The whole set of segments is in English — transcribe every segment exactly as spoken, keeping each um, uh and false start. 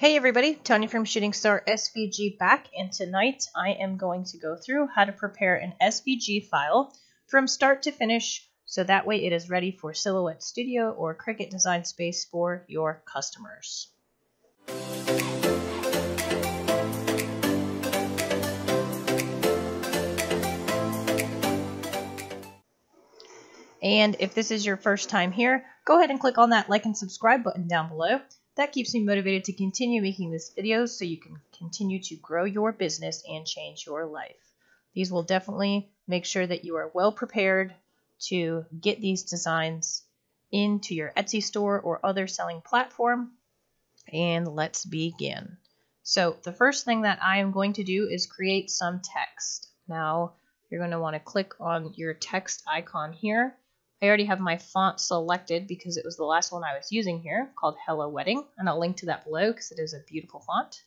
Hey everybody, Tanya from Shooting Star S V G back, and tonight I am going to go through how to prepare an S V G file from start to finish so that way it is ready for Silhouette Studio or Cricut Design Space for your customers. And if this is your first time here, go ahead and click on that like and subscribe button down below. That keeps me motivated to continue making this video so you can continue to grow your business and change your life. These will definitely make sure that you are well prepared to get these designs into your Etsy store or other selling platform. And let's begin. So the first thing that I am going to do is create some text. Now you're going to want to click on your text icon here. I already have my font selected because it was the last one I was using here, called Hello Wedding, and I'll link to that below because it is a beautiful font.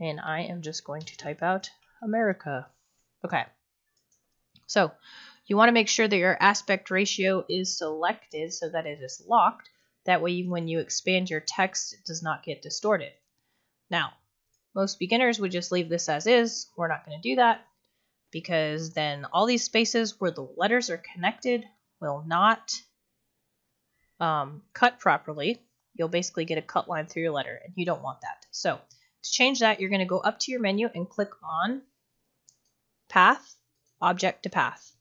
And I am just going to type out America. Okay. So you want to make sure that your aspect ratio is selected so that it is locked. That way when you expand your text, it does not get distorted. Now, most beginners would just leave this as is. We're not going to do that because then all these spaces where the letters are connected will not um, cut properly. You'll basically get a cut line through your letter, and you don't want that. So to change that, you're going to go up to your menu and click on Path, Object to Path.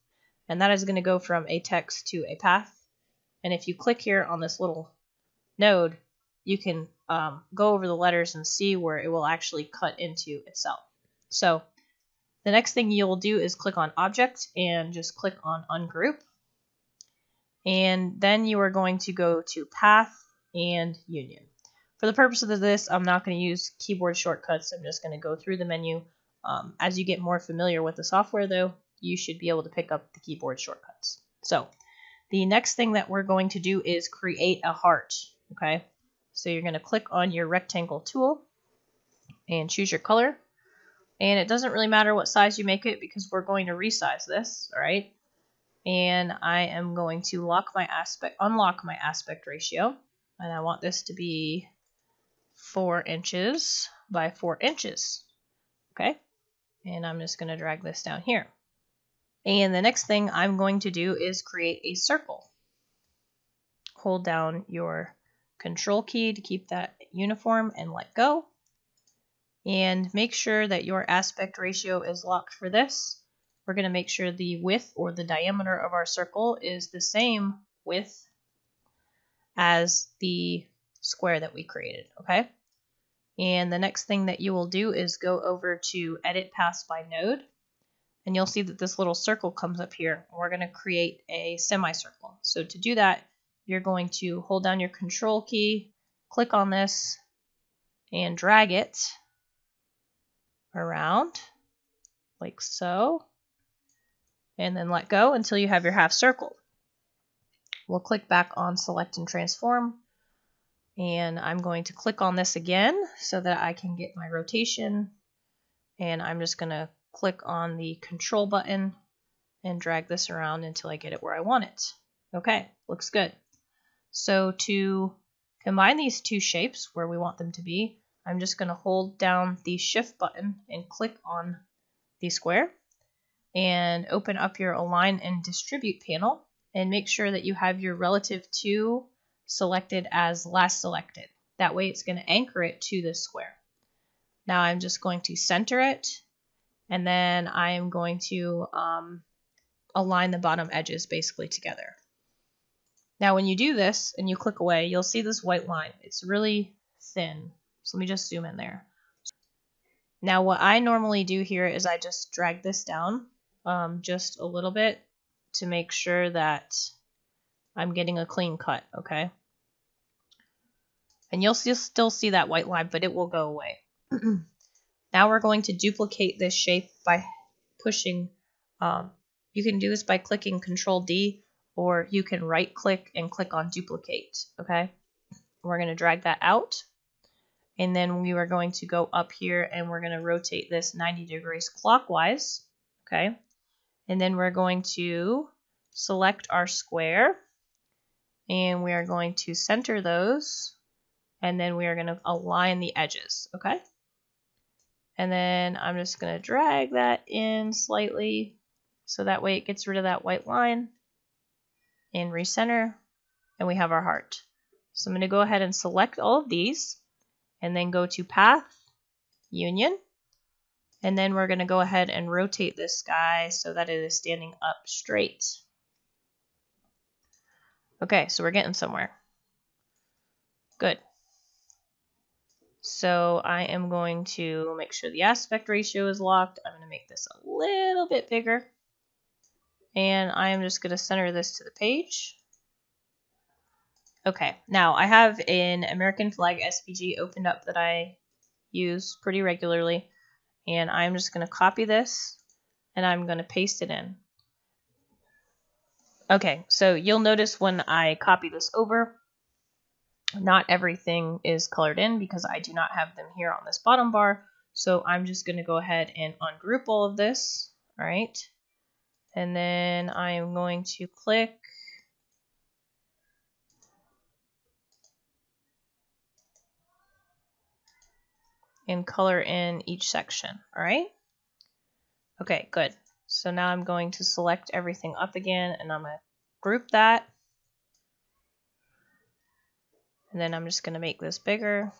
And that is going to go from a text to a path. And if you click here on this little node, you can um, go over the letters and see where it will actually cut into itself. So the next thing you'll do is click on Object and just click on Ungroup. And then you are going to go to Path and Union. For the purpose of this, I'm not going to use keyboard shortcuts. I'm just going to go through the menu. Um, as you get more familiar with the software, though, you should be able to pick up the keyboard shortcuts. So the next thing that we're going to do is create a heart. Okay, so you're going to click on your rectangle tool and choose your color. And it doesn't really matter what size you make it because we're going to resize this, all right? And I am going to lock my aspect, unlock my aspect ratio. And I want this to be four inches by four inches. Okay. And I'm just going to drag this down here. And the next thing I'm going to do is create a circle. Hold down your control key to keep that uniform and let go. And make sure that your aspect ratio is locked for this. We're going to make sure the width or the diameter of our circle is the same width as the square that we created, okay? And the next thing that you will do is go over to Edit Paths by Node, and you'll see that this little circle comes up here. We're going to create a semicircle. So to do that, you're going to hold down your control key, click on this, and drag it around like so. And then let go until you have your half circle. We'll click back on Select and Transform. And I'm going to click on this again so that I can get my rotation. And I'm just going to click on the Control button and drag this around until I get it where I want it. Okay, looks good. So to combine these two shapes where we want them to be, I'm just going to hold down the Shift button and click on the square. And open up your Align and Distribute panel and make sure that you have your relative to selected as last selected. That way it's going to anchor it to this square. Now I'm just going to center it, and then I am going to um, align the bottom edges basically together. Now when you do this and you click away, you'll see this white line. It's really thin. So let me just zoom in there. Now what I normally do here is I just drag this down. Um, just a little bit to make sure that I'm getting a clean cut, okay? And you'll still see that white line, but it will go away. Now we're going to duplicate this shape by pushing. Um, you can do this by clicking Control D, or you can right click and click on Duplicate, okay? We're gonna drag that out. And then we are going to go up here and we're gonna rotate this ninety degrees clockwise, okay? And then we're going to select our square and we are going to center those and then we are going to align the edges, okay? And then I'm just going to drag that in slightly so that way it gets rid of that white line and recenter, and we have our heart. So I'm going to go ahead and select all of these and then go to Path, Union, and then we're going to go ahead and rotate this guy so that it is standing up straight. Okay, so we're getting somewhere. Good. So I am going to make sure the aspect ratio is locked. I'm going to make this a little bit bigger. And I am just going to center this to the page. Okay, now I have an American flag S V G opened up that I use pretty regularly. And I'm just going to copy this and I'm going to paste it in. Okay, so you'll notice when I copy this over, not everything is colored in because I do not have them here on this bottom bar. So I'm just going to go ahead and ungroup all of this. All right. And then I am going to click. And color in each section. All right. Okay, good. So now I'm going to select everything up again and I'm going to group that. And then I'm just going to make this bigger.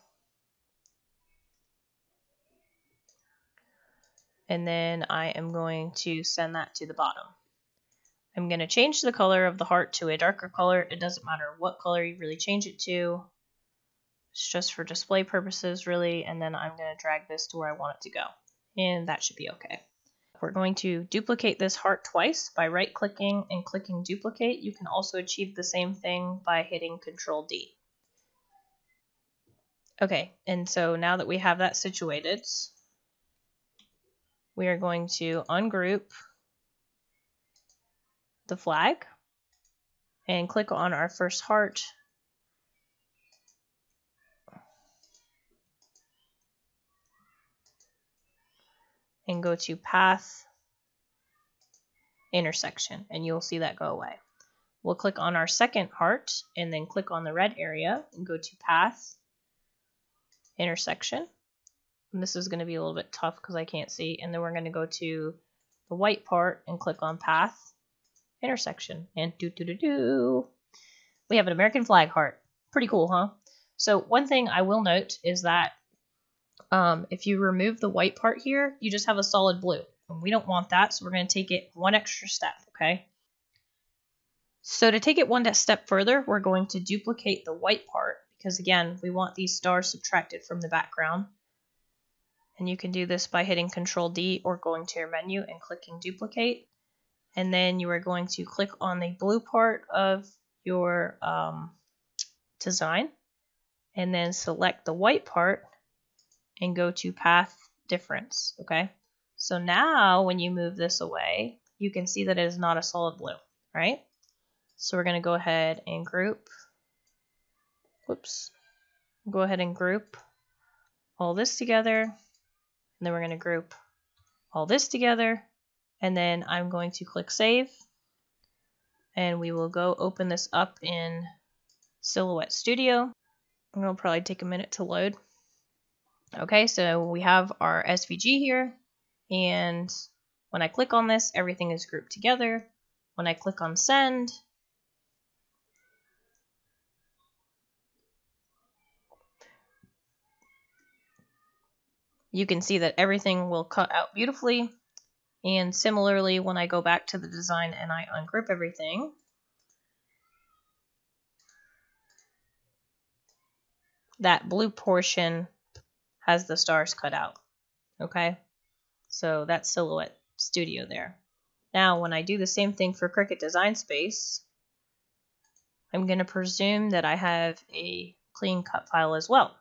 And then I am going to send that to the bottom. I'm going to change the color of the heart to a darker color. It doesn't matter what color you really change it to. It's just for display purposes, really. And then I'm going to drag this to where I want it to go. And that should be okay. We're going to duplicate this heart twice by right-clicking and clicking duplicate. You can also achieve the same thing by hitting control D. Okay, and so now that we have that situated, we are going to ungroup the flag and click on our first heart. And go to Path, Intersection, and you'll see that go away. We'll click on our second heart and then click on the red area and go to Path, Intersection. And this is going to be a little bit tough because I can't see. And then we're going to go to the white part and click on Path, Intersection. And do do do do. We have an American flag heart. Pretty cool, huh? So one thing I will note is that Um, if you remove the white part here, you just have a solid blue. And we don't want that, so we're going to take it one extra step, okay? So to take it one step further, we're going to duplicate the white part, because again, we want these stars subtracted from the background. And you can do this by hitting control D or going to your menu and clicking Duplicate. And then you are going to click on the blue part of your um, design, and then select the white part, and go to Path, Difference, okay? So now when you move this away, you can see that it is not a solid blue, right? So we're gonna go ahead and group, whoops, go ahead and group all this together, and then we're gonna group all this together, and then I'm going to click Save, and we will go open this up in Silhouette Studio. It'll probably take a minute to load. Okay, so we have our S V G here, and when I click on this, everything is grouped together. When I click on send, you can see that everything will cut out beautifully. And similarly, when I go back to the design and I ungroup everything, that blue portion has the stars cut out, okay? So that's Silhouette Studio there. Now, when I do the same thing for Cricut Design Space, I'm gonna presume that I have a clean cut file as well.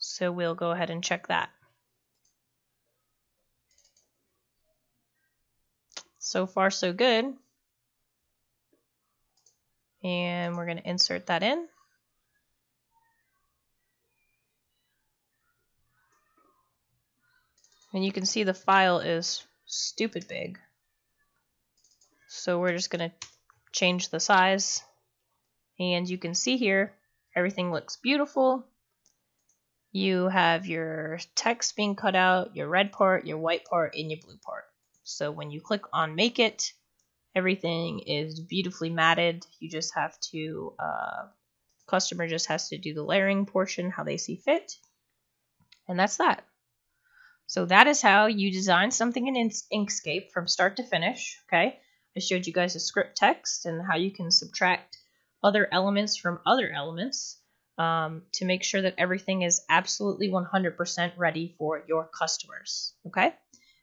So we'll go ahead and check that. So far, so good. And we're gonna insert that in. And you can see the file is stupid big. So we're just going to change the size. And you can see here, Everything looks beautiful. You have your text being cut out, your red part, your white part, and your blue part. So when you click on Make It, everything is beautifully matted. You just have to, uh, customer just has to do the layering portion how they see fit. And that's that. So that is how you design something in Inkscape from start to finish, okay? I showed you guys a script text and how you can subtract other elements from other elements um, to make sure that everything is absolutely one hundred percent ready for your customers, okay? If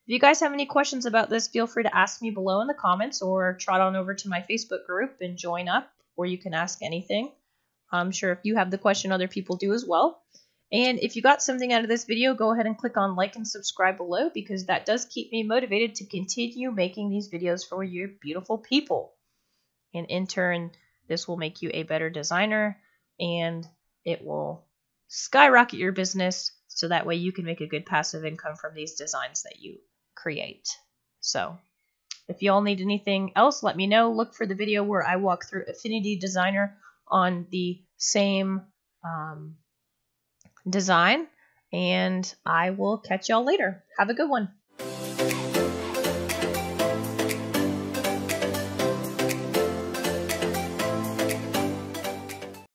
you guys have any questions about this, feel free to ask me below in the comments or trot on over to my Facebook group and join up, where you can ask anything. I'm sure if you have the question, other people do as well. And if you got something out of this video, go ahead and click on like and subscribe below, because that does keep me motivated to continue making these videos for your beautiful people. And in turn, this will make you a better designer, and it will skyrocket your business so that way you can make a good passive income from these designs that you create. So if you all need anything else, let me know. Look for the video where I walk through Affinity Designer on the same um, design, and I will catch y'all later. Have a good one.